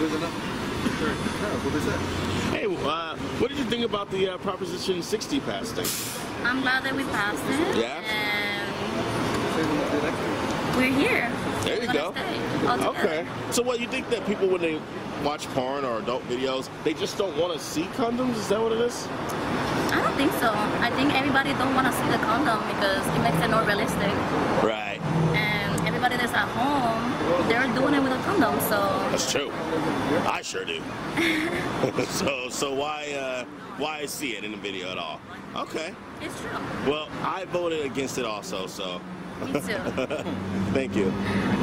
What is it now? Sure. Yeah, what is that? Hey, what did you think about the Proposition 60 passing? I'm glad that we passed it. Yeah. And we're here. There you go. Okay. So what, you think that people, when they watch porn or adult videos, they just don't want to see condoms? Is that what it is? I don't think so. I think everybody don't want to see the condom because it makes it more realistic. Right. And everybody that's at home, they're doing it with a condom, so... That's true. I sure do. so why see it in the video at all? Okay. It's true. Well, I voted against it also, so... Me too. Thank you.